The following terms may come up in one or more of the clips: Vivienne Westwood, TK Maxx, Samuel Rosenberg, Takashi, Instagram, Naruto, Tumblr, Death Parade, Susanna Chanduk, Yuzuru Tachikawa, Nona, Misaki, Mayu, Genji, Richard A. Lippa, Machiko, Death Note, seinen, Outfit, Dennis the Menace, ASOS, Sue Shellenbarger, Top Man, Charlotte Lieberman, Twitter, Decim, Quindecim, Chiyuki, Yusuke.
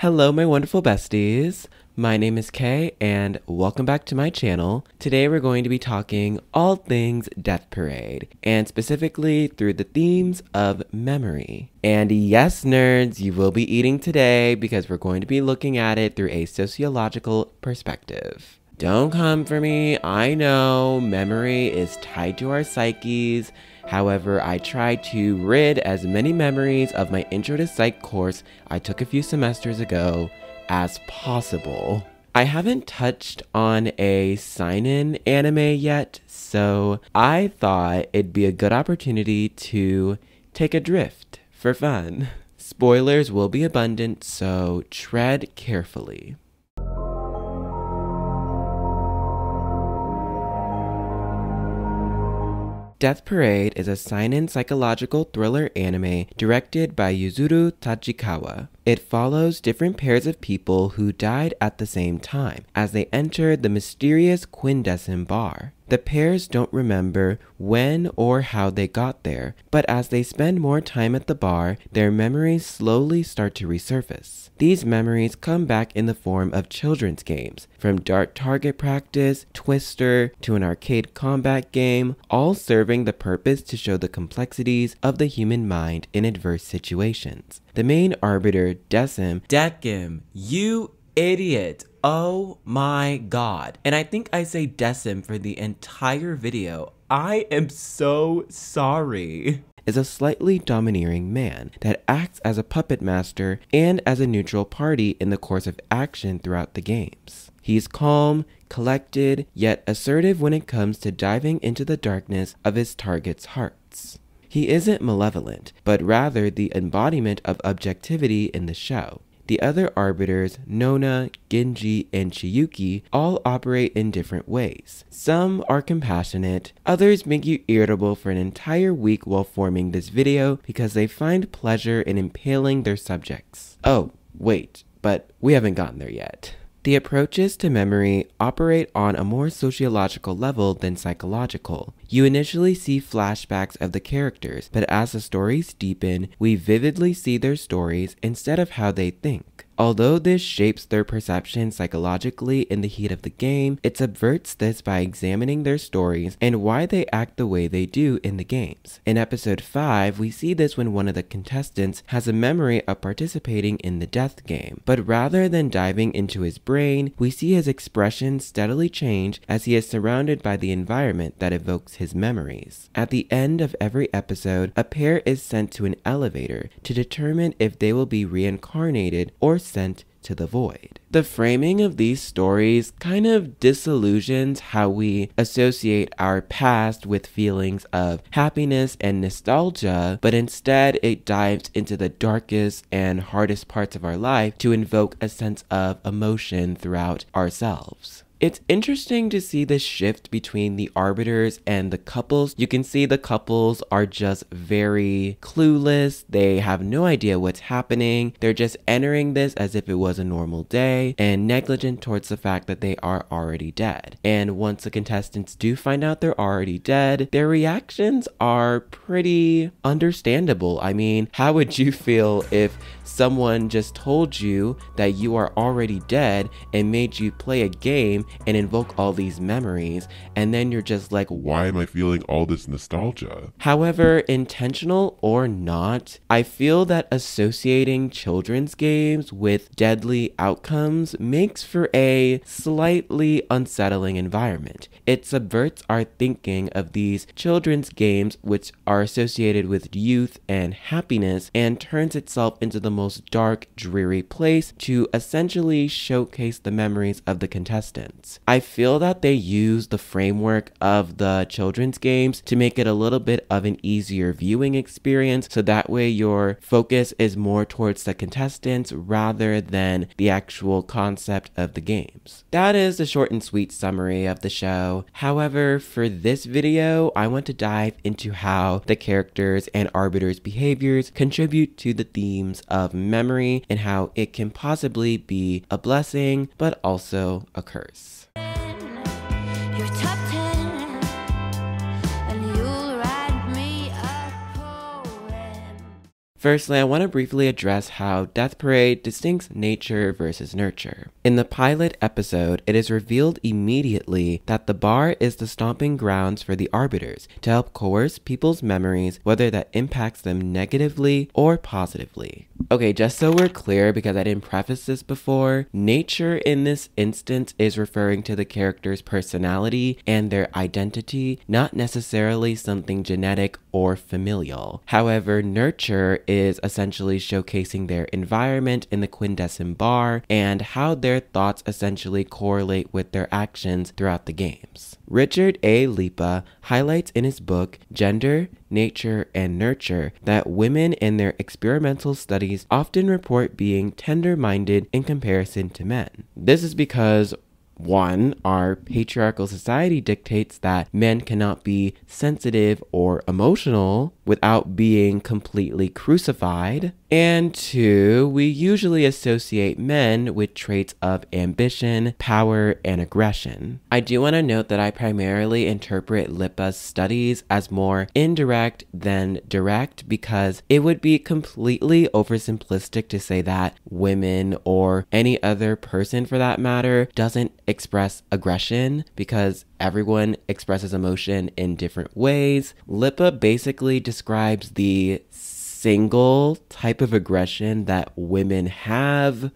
Hello my wonderful besties, my name is Kay and welcome back to my channel. Today we're going to be talking all things Death Parade, and specifically through the themes of memory. And yes nerds, you will be eating today because we're going to be looking at it through a sociological perspective. Don't come for me, I know, memory is tied to our psyches. However, I tried to rid as many memories of my Intro to Psych course I took a few semesters ago as possible. I haven't touched on a seinen anime yet, so I thought it'd be a good opportunity to take a drift for fun. Spoilers will be abundant, so tread carefully. Death Parade is a seinen psychological thriller anime directed by Yuzuru Tachikawa. It follows different pairs of people who died at the same time as they entered the mysterious Quindecim bar. The pairs don't remember when or how they got there, but as they spend more time at the bar, their memories slowly start to resurface. These memories come back in the form of children's games, from dart target practice, Twister, to an arcade combat game, all serving the purpose to show the complexities of the human mind in adverse situations. The main arbiter, Decim, Decim, you idiot! Oh my god. And I think I say Decim for the entire video. I am so sorry. Is a slightly domineering man that acts as a puppet master and as a neutral party in the course of action throughout the games. He's calm, collected, yet assertive when it comes to diving into the darkness of his target's hearts. He isn't malevolent, but rather the embodiment of objectivity in the show. The other arbiters, Nona, Genji, and Chiyuki, all operate in different ways. Some are compassionate, others make you irritable for an entire week while forming this video because they find pleasure in impaling their subjects. Oh, wait, but we haven't gotten there yet. The approaches to memory operate on a more sociological level than psychological. You initially see flashbacks of the characters, but as the stories deepen, we vividly see their stories instead of how they think. Although this shapes their perception psychologically in the heat of the game, it subverts this by examining their stories and why they act the way they do in the games. In episode 5, we see this when one of the contestants has a memory of participating in the death game, but rather than diving into his brain, we see his expression steadily change as he is surrounded by the environment that evokes his memories. At the end of every episode, a pair is sent to an elevator to determine if they will be reincarnated or sent to the void. The framing of these stories kind of disillusions how we associate our past with feelings of happiness and nostalgia, but instead it dives into the darkest and hardest parts of our life to invoke a sense of emotion throughout ourselves. It's interesting to see this shift between the arbiters and the couples. You can see the couples are just very clueless. They have no idea what's happening. They're just entering this as if it was a normal day and negligent towards the fact that they are already dead. And once the contestants do find out they're already dead, their reactions are pretty understandable. I mean, how would you feel if someone just told you that you are already dead and made you play a game and invoke all these memories, and then you're just like, why am I feeling all this nostalgia? However, intentional or not, I feel that associating children's games with deadly outcomes makes for a slightly unsettling environment. It subverts our thinking of these children's games, which are associated with youth and happiness, and turns itself into the most dark, dreary place to essentially showcase the memories of the contestants. I feel that they use the framework of the children's games to make it a little bit of an easier viewing experience, so that way your focus is more towards the contestants rather than the actual concept of the games. That is the short and sweet summary of the show. However, for this video, I want to dive into how the characters and arbiters' behaviors contribute to the themes of memory and how it can possibly be a blessing, but also a curse. You're top 10, and you'll write me a poem. Firstly, I want to briefly address how Death Parade distincts nature versus nurture. In the pilot episode, it is revealed immediately that the bar is the stomping grounds for the arbiters to help coerce people's memories, whether that impacts them negatively or positively. Okay, just so we're clear, because I didn't preface this before, nature in this instance is referring to the character's personality and their identity, not necessarily something genetic or familial. However, nurture is essentially showcasing their environment in the Quindecim bar and how their thoughts essentially correlate with their actions throughout the games. Richard A. Lippa highlights in his book, Gender, Nature, and Nurture, that women in their experimental studies often report being tender-minded in comparison to men. This is because 1. Our patriarchal society dictates that men cannot be sensitive or emotional without being completely crucified. And 2. We usually associate men with traits of ambition, power, and aggression. I do want to note that I primarily interpret Lippa's studies as more indirect than direct, because it would be completely oversimplistic to say that women, or any other person for that matter, doesn't express aggression, because everyone expresses emotion in different ways. Lippa basically describes the single type of aggression that women have.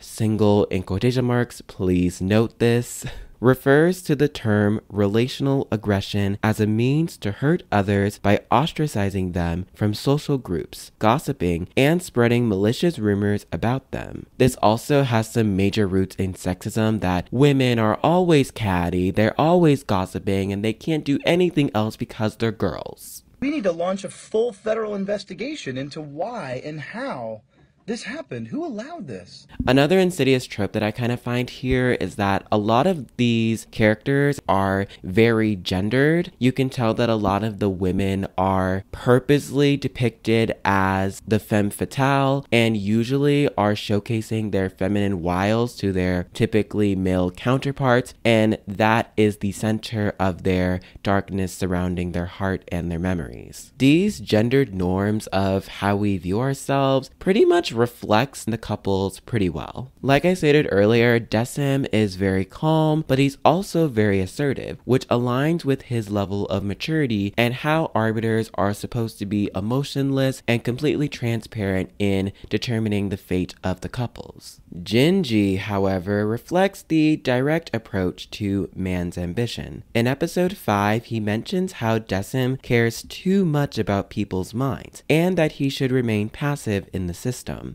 Single in quotation marks, please note this. Refers to the term relational aggression as a means to hurt others by ostracizing them from social groups, gossiping, and spreading malicious rumors about them. This also has some major roots in sexism, that women are always catty, they're always gossiping, and they can't do anything else because they're girls. We need to launch a full federal investigation into why and how this happened. Who allowed this? Another insidious trope that I kind of find here is that a lot of these characters are very gendered. You can tell that a lot of the women are purposely depicted as the femme fatale, and usually are showcasing their feminine wiles to their typically male counterparts, and that is the center of their darkness surrounding their heart and their memories. These gendered norms of how we view ourselves pretty much reflects the couples pretty well. Like I stated earlier, Decim is very calm, but he's also very assertive, which aligns with his level of maturity and how arbiters are supposed to be emotionless and completely transparent in determining the fate of the couples. Genji, however, reflects the direct approach to man's ambition. In episode 5, he mentions how Decim cares too much about people's minds and that he should remain passive in the system.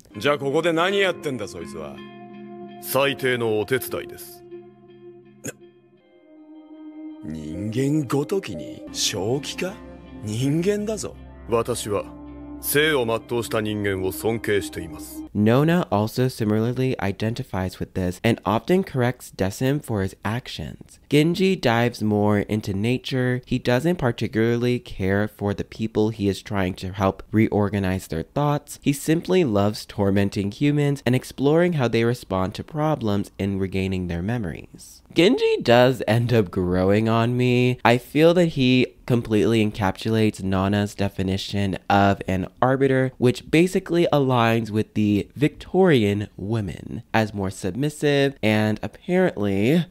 Nona also similarly identifies with this and often corrects Decim for his actions. Genji dives more into nature. He doesn't particularly care for the people he is trying to help reorganize their thoughts. He simply loves tormenting humans and exploring how they respond to problems and regaining their memories. Genji does end up growing on me. I feel that he completely encapsulates Nona's definition of an arbiter, which basically aligns with the Victorian women as more submissive and apparently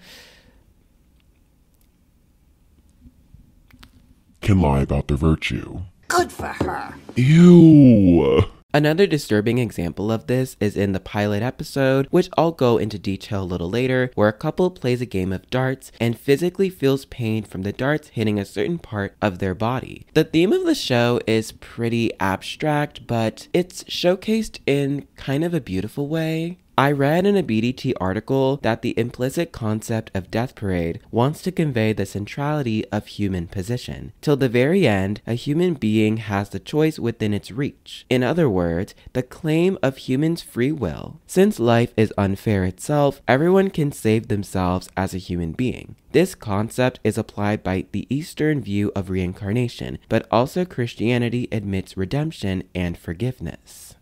can lie about their virtue. Good for her. Ew. Another disturbing example of this is in the pilot episode, which I'll go into detail a little later, where a couple plays a game of darts and physically feels pain from the darts hitting a certain part of their body. The theme of the show is pretty abstract, but it's showcased in kind of a beautiful way. I read in a BDT article that the implicit concept of Death Parade wants to convey the centrality of human position. Till the very end, a human being has the choice within its reach. In other words, the claim of humans' free will. Since life is unfair itself, everyone can save themselves as a human being. This concept is applied by the Eastern view of reincarnation, but also Christianity admits redemption and forgiveness.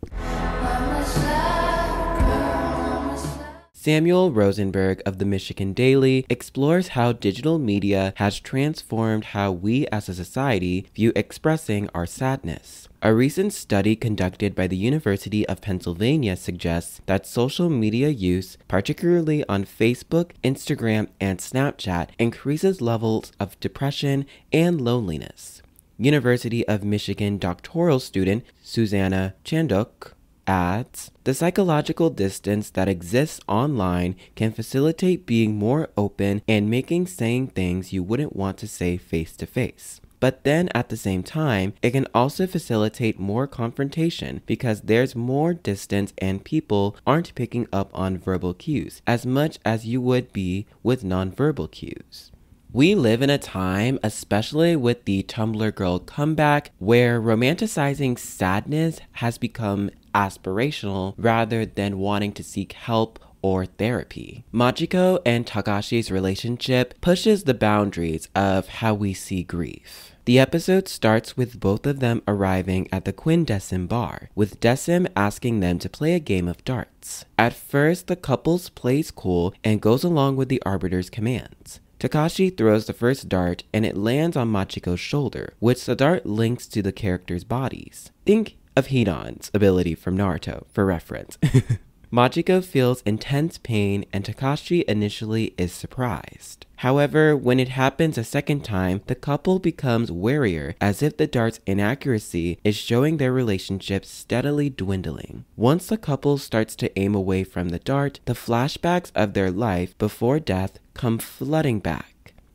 Samuel Rosenberg of the Michigan Daily explores how digital media has transformed how we as a society view expressing our sadness. A recent study conducted by the University of Pennsylvania suggests that social media use, particularly on Facebook, Instagram, and Snapchat, increases levels of depression and loneliness. University of Michigan doctoral student Susanna Chanduk adds, "The psychological distance that exists online can facilitate being more open and making saying things you wouldn't want to say face to face. But then at the same time, it can also facilitate more confrontation because there's more distance and people aren't picking up on verbal cues as much as you would be with nonverbal cues." We live in a time, especially with the Tumblr girl comeback, where romanticizing sadness has become aspirational rather than wanting to seek help or therapy. Machiko and Takashi's relationship pushes the boundaries of how we see grief. The episode starts with both of them arriving at the Quindecim bar, with Decim asking them to play a game of darts. At first, the couple plays cool and goes along with the arbiter's commands. Takashi throws the first dart and it lands on Machiko's shoulder, which the dart links to the characters' bodies. Think of Hinon's ability from Naruto, for reference. Machiko feels intense pain and Takashi initially is surprised. However, when it happens a second time, the couple becomes warier, as if the dart's inaccuracy is showing their relationship steadily dwindling. Once the couple starts to aim away from the dart, the flashbacks of their life before death come flooding back.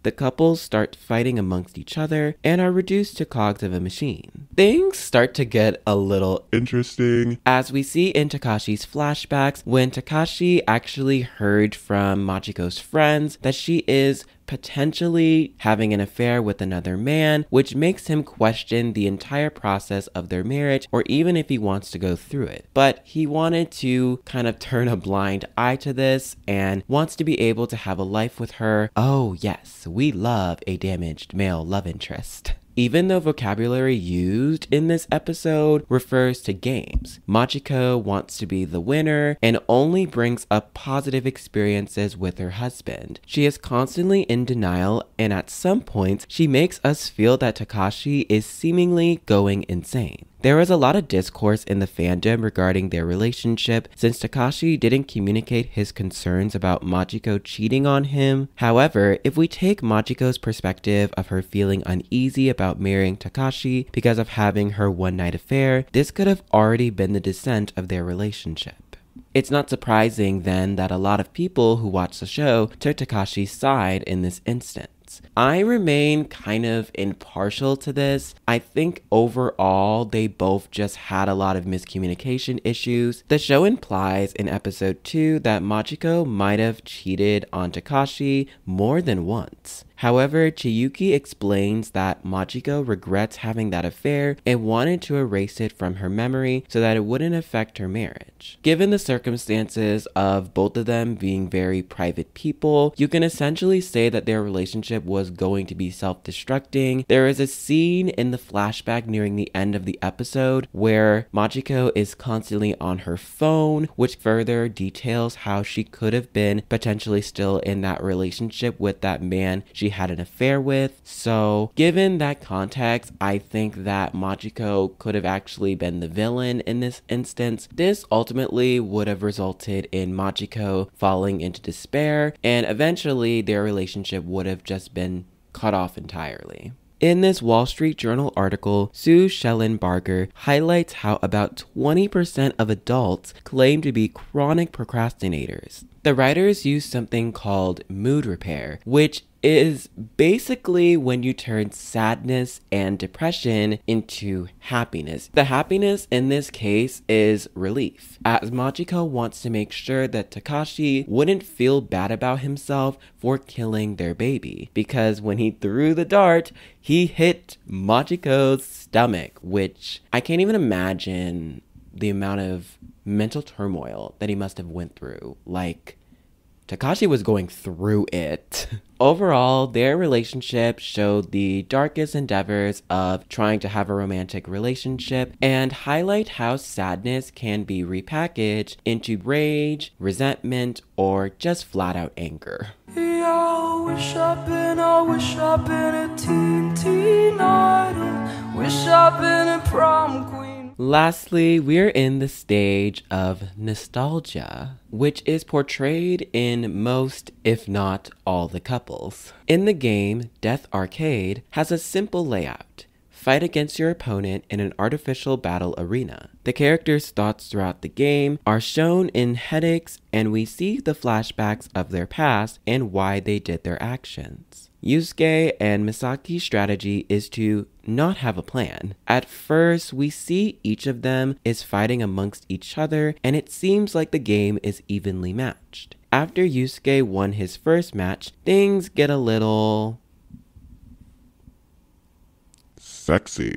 The couple start fighting amongst each other and are reduced to cogs of a machine. Things start to get a little interesting, as we see in Takashi's flashbacks when Takashi actually heard from Machiko's friends that she is potentially having an affair with another man, which makes him question the entire process of their marriage or even if he wants to go through it. But he wanted to kind of turn a blind eye to this and wants to be able to have a life with her. Oh yes, we love a damaged male love interest. Even though vocabulary used in this episode refers to games, Machiko wants to be the winner and only brings up positive experiences with her husband. She is constantly in denial, and at some points, she makes us feel that Takashi is seemingly going insane. There was a lot of discourse in the fandom regarding their relationship since Takashi didn't communicate his concerns about Machiko cheating on him. However, if we take Machiko's perspective of her feeling uneasy about marrying Takashi because of having her one-night affair, this could have already been the descent of their relationship. It's not surprising then that a lot of people who watched the show took Takashi's side in this instance. I remain kind of impartial to this. I think overall they both just had a lot of miscommunication issues. The show implies in episode 2 that Machiko might have cheated on Takashi more than once. However, Chiyuki explains that Machiko regrets having that affair and wanted to erase it from her memory so that it wouldn't affect her marriage. Given the circumstances of both of them being very private people, you can essentially say that their relationship was going to be self-destructing. There is a scene in the flashback nearing the end of the episode where Machiko is constantly on her phone, which further details how she could have been potentially still in that relationship with that man she had an affair with. So given that context, I think that Machiko could have actually been the villain in this instance. This ultimately would have resulted in Machiko falling into despair, and eventually their relationship would have just been cut off entirely. In this Wall Street Journal article, Sue Shellenbarger highlights how about 20% of adults claim to be chronic procrastinators. The writers use something called mood repair, which is basically when you turn sadness and depression into happiness. The happiness in this case is relief, as Machiko wants to make sure that Takashi wouldn't feel bad about himself for killing their baby, because when he threw the dart, he hit Machiko's stomach, which I can't even imagine the amount of mental turmoil that he must have went through. Like, Takashi was going through it. Overall, their relationship showed the darkest endeavors of trying to have a romantic relationship and highlight how sadness can be repackaged into rage, resentment, or just flat-out anger. Yeah, I wish I'd been a teen idol. Wish I'd been a prom queen. Lastly, we're in the stage of nostalgia, which is portrayed in most, if not all, the couples. In the game, Death Arcade has a simple layout. Fight against your opponent in an artificial battle arena. The characters' thoughts throughout the game are shown in headaches, and we see the flashbacks of their past and why they did their actions. Yusuke and Misaki's strategy is to not have a plan. At first, we see each of them is fighting amongst each other, and it seems like the game is evenly matched. After Yusuke won his first match, things get a little sexy.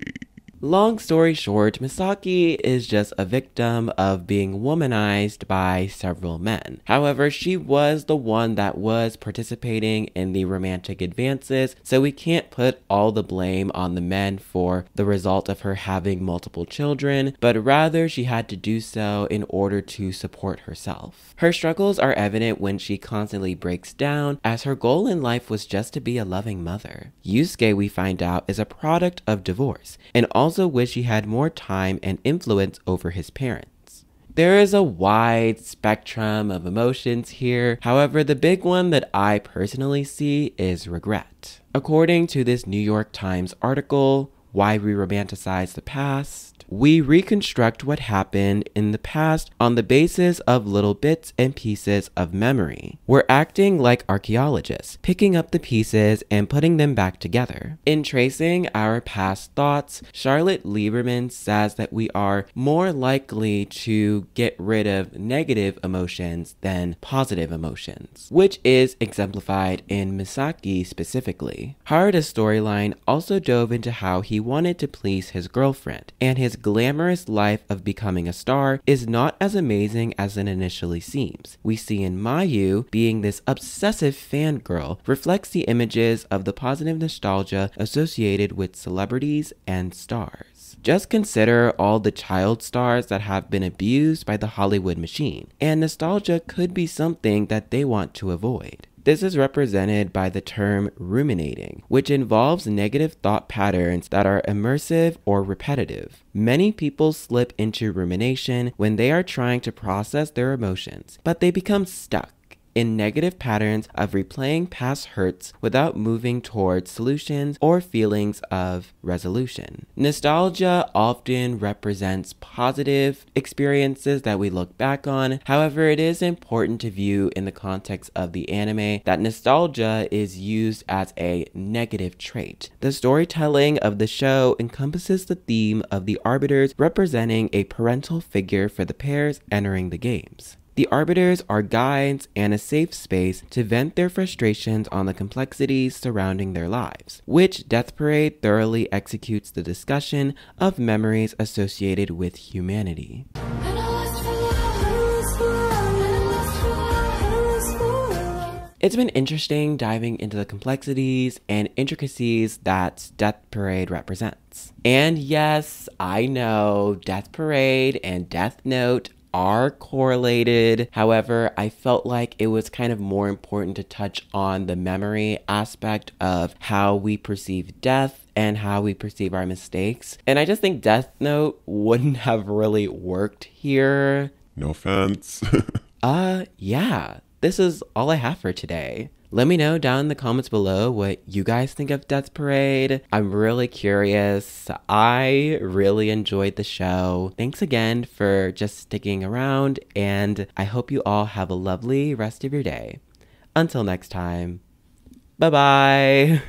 Long story short, Misaki is just a victim of being womanized by several men. However, she was the one that was participating in the romantic advances, so we can't put all the blame on the men for the result of her having multiple children, but rather she had to do so in order to support herself. Her struggles are evident when she constantly breaks down, as her goal in life was just to be a loving mother. Yusuke, we find out, is a product of divorce, and also wish he had more time and influence over his parents. There is a wide spectrum of emotions here. However, the big one that I personally see is regret. According to this New York Times article, Why We Romanticize the Past, we reconstruct what happened in the past on the basis of little bits and pieces of memory. We're acting like archaeologists, picking up the pieces and putting them back together. In tracing our past thoughts, Charlotte Lieberman says that we are more likely to get rid of negative emotions than positive emotions, which is exemplified in Misaki specifically. Harada's storyline also dove into how he wanted to please his girlfriend, and his glamorous life of becoming a star is not as amazing as it initially seems. We see in Mayu, being this obsessive fangirl reflects the images of the positive nostalgia associated with celebrities and stars. Just consider all the child stars that have been abused by the Hollywood machine, and nostalgia could be something that they want to avoid. This is represented by the term ruminating, which involves negative thought patterns that are immersive or repetitive. Many people slip into rumination when they are trying to process their emotions, but they become stuck in negative patterns of replaying past hurts without moving towards solutions or feelings of resolution. Nostalgia often represents positive experiences that we look back on. However, it is important to view in the context of the anime that nostalgia is used as a negative trait. The storytelling of the show encompasses the theme of the arbiters representing a parental figure for the pairs entering the games. The arbiters are guides and a safe space to vent their frustrations on the complexities surrounding their lives, which Death Parade thoroughly executes the discussion of memories associated with humanity. It's been interesting diving into the complexities and intricacies that Death Parade represents. And yes, I know Death Parade and Death Note are correlated. However, I felt like it was kind of more important to touch on the memory aspect of how we perceive death and how we perceive our mistakes. And I just think Death Note wouldn't have really worked here. No offense. Yeah, this is all I have for today. Let me know down in the comments below what you guys think of Death Parade. I'm really curious. I really enjoyed the show. Thanks again for just sticking around, and I hope you all have a lovely rest of your day. Until next time, bye-bye.